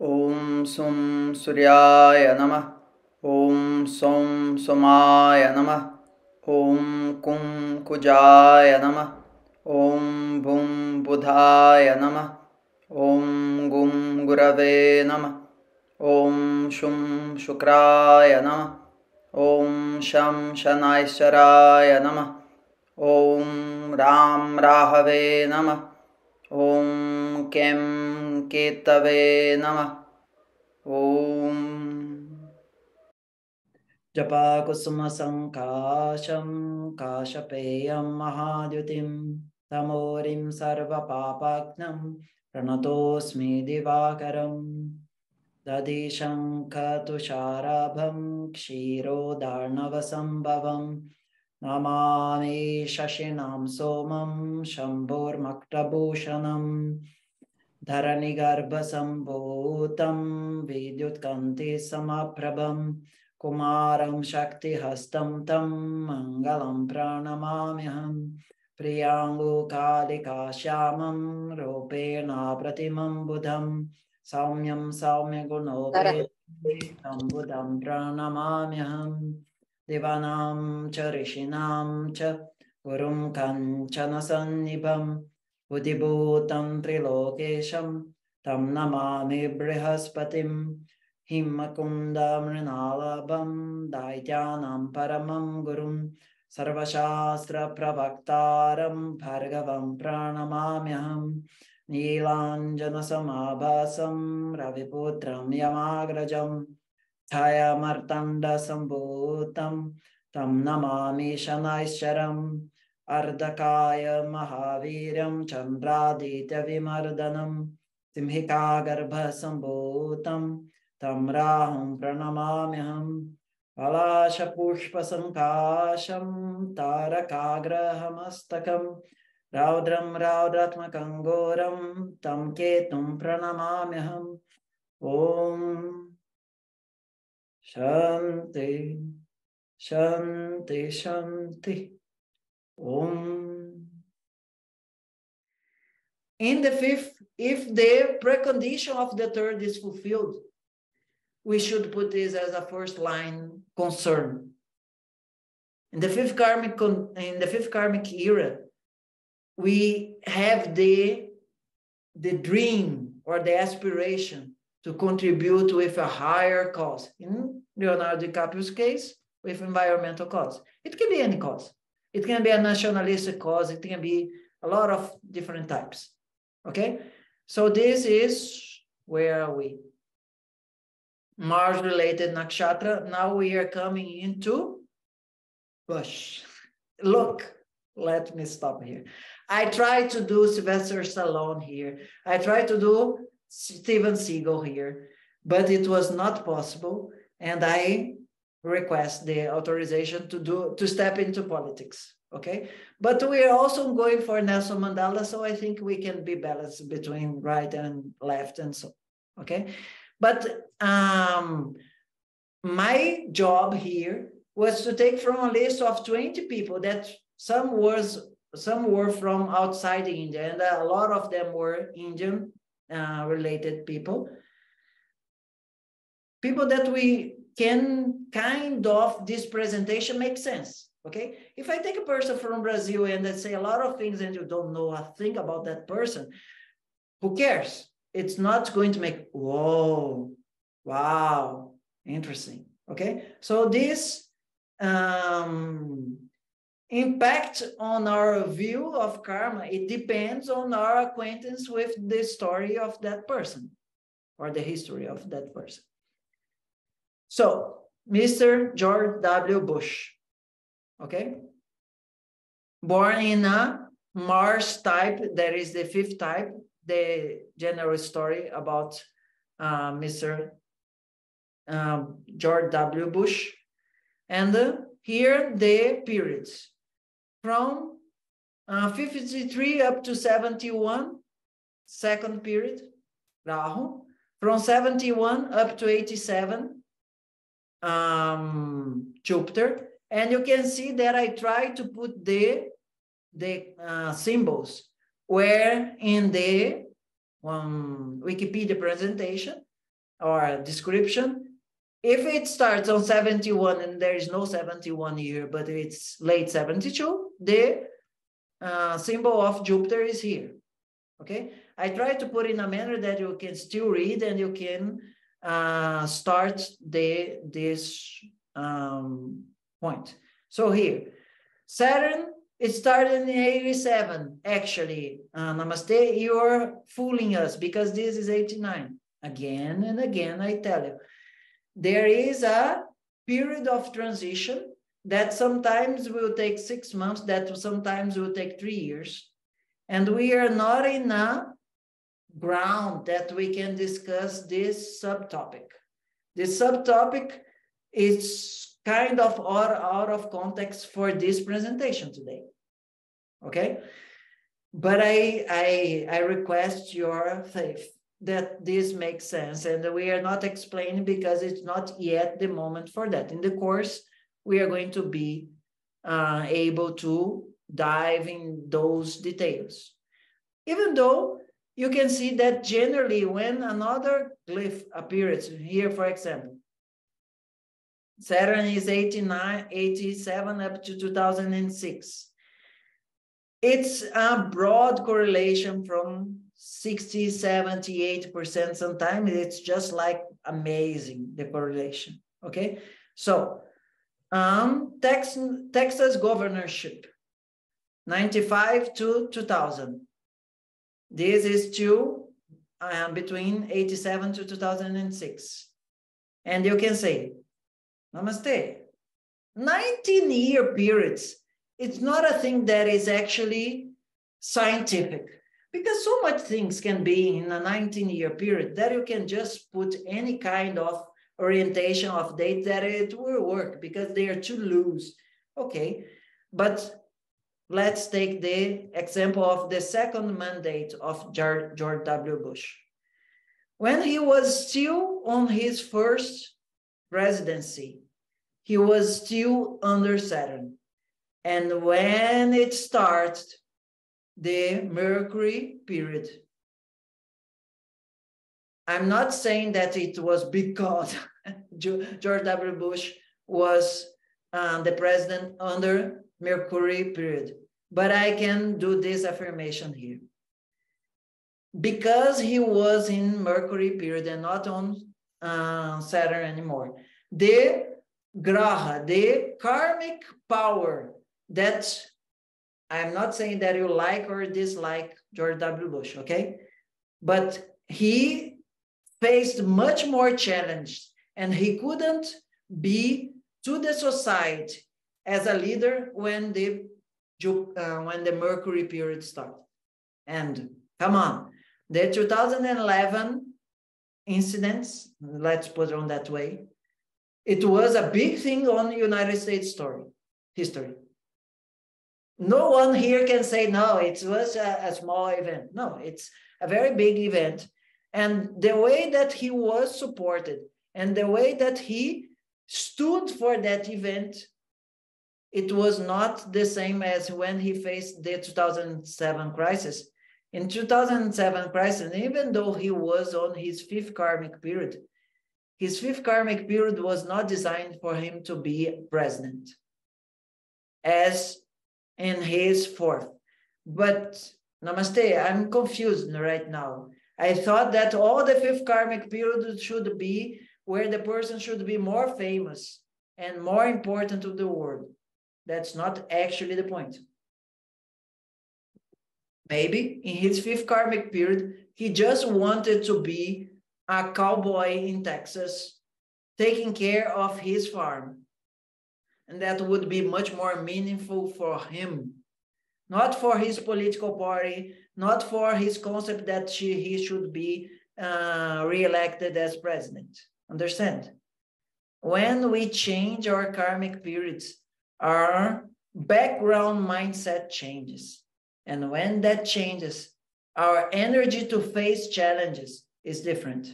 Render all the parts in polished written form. Om Sum Suryaya Namah. Om Som Somaya Namah. Om Kum Kujaya Namah. Om Bhum Budhaya Namah. Om Gum Gurave Namah. Om Shum Shukraya Namah. Om Sham Shanaisharaya Namah. Om Ram Rahave Namah. Om Kem Ketave Namah. Om Japa Kusuma Sankasham Kashapeyam Mahadyutim Tamorim Sarva Papaknam Pranatosmi Divakaram Dadi Shankatusharabham Kshiro Darnavasambhavam Namami Shashinam Somam Shambhur Maktabhushanam Dharanigarbha Sambhutam Vidyutkanti Samaprabham Kumaram Shakti Hastam Tam Mangalam Pranamamiham Priyangu Kalika Shyamam Ropena Pratimam Budham Saumyam Saumya Gunope Tam Budham Pranamamiham Divanam cha rishinam cha gurum kanchana sannibam Udibhutam trilokesham tam namami bṛhaspatiṃ Himmakunda mrinalabam daityanam paramam gurum Sarvashastra pravaktaram bhargavam pranamamyaham Nilanjana samabhasam raviputram yamagrajam Thaya martanda sambhutam tam namami shanaisharam Ardhakaya mahaviram chandraditya vimardanam Simhika garbha sambhutam tam rahum pranamamiham Palasha pushpa sankasham tarakagrahamastakam Raudram raudratmakam goram tam ketum pranamamiham Om Shanti, Shanti, Shanti, Om. In the fifth, if the precondition of the third is fulfilled, we should put this as a first line concern. In the fifth karmic era, we have the dream or the aspiration to contribute with a higher cause. In Leonardo DiCaprio's case, with environmental cause. It can be any cause. It can be a nationalistic cause. It can be a lot of different types, okay? So this is, where are we? Mars-related nakṣatra. Now we are coming into Bush. Look, let me stop here. I try to do Sylvester Stallone here. I try to do Steven Seagal here, but it was not possible, and I request the authorization to step into politics, okay? But we are also going for Nelson Mandela, so I think we can be balanced between right and left and so, okay? But my job here was to take from a list of 20 people that some were from outside India, and a lot of them were Indian, related people that we can kind of this presentation makes sense, okay? If I take a person from Brazil and I say a lot of things and you don't know a thing about that person, who cares? It's not going to make, whoa, wow, interesting, okay? So this impact on our view of karma, it depends on our acquaintance with the story of that person or the history of that person. So, Mr. George W. Bush, okay? Born in a Mars type, that is the fifth type, the general story about Mr. George W. Bush. And here the periods. From 53 up to 71, second period, Rahu. From 71 up to 87, Jupiter. And you can see that I try to put the symbols where in the Wikipedia presentation or description. If it starts on 71 and there is no 71 here, but it's late 72, the symbol of Jupiter is here, okay? I try to put in a manner that you can still read and you can start this point. So here, Saturn, it started in 87, actually. Namaste, you're fooling us because this is 89. Again and again, I tell you. There is a period of transition that sometimes will take 6 months, that sometimes will take 3 years. And we are not in a ground that we can discuss this subtopic. This subtopic is kind of out of context for this presentation today, okay? But I request your faith that this makes sense, and we are not explaining because it's not yet the moment for that. In the course, we are going to be able to dive in those details. Even though you can see that generally when another glyph appears here, for example, Saturn is 89, 87 up to 2006. It's a broad correlation from 60, 70, 80%. Sometimes it's just like amazing, the correlation, okay? So Texas governorship, 95 to 2000. This is still between 87 to 2006. And you can say, namaste, 19-year periods. It's not a thing that is actually scientific because so much things can be in a 19-year period that you can just put any kind of orientation of date that it will work because they are too loose. Okay, but let's take the example of the second mandate of George W. Bush. When he was still on his first presidency, he was still under Saturn. And when it started, the Mercury period. I'm not saying that it was because George W. Bush was the president under Mercury period, but I can do this affirmation here. Because he was in Mercury period and not on Saturn anymore, the graha, the karmic power that, I'm not saying that you like or dislike George W. Bush, okay? But he faced much more challenge and he couldn't be to the society as a leader when the Mercury period started. And come on, the 2011 incidents, let's put it on that way, it was a big thing on United States history. No one here can say, no, it was a small event. No, it's a very big event. And the way that he was supported and the way that he stood for that event, it was not the same as when he faced the 2007 crisis. In 2007 crisis, even though he was on his fifth karmic period, his fifth karmic period was not designed for him to be president, as in his fourth. But namaste, I'm confused right now. I thought that all the fifth karmic period should be where the person should be more famous and more important to the world. That's not actually the point. Maybe in his fifth karmic period, he just wanted to be a cowboy in Texas, taking care of his farm. And that would be much more meaningful for him. Not for his political party, not for his concept that he should be re-elected as president. Understand? When we change our karmic periods, our background mindset changes. And when that changes, our energy to face challenges is different.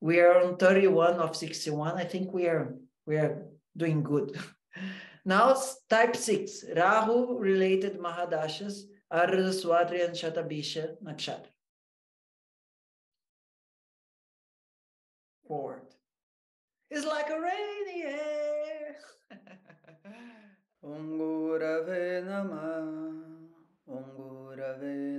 We are on 31 of 61. I think we are doing good. Now type 6, Rahu related mahādaśās, Ardha, Swatri and Shatabhisha nakṣatra. forward. It's like a radiator. Om Gurave Namah. Om Gurave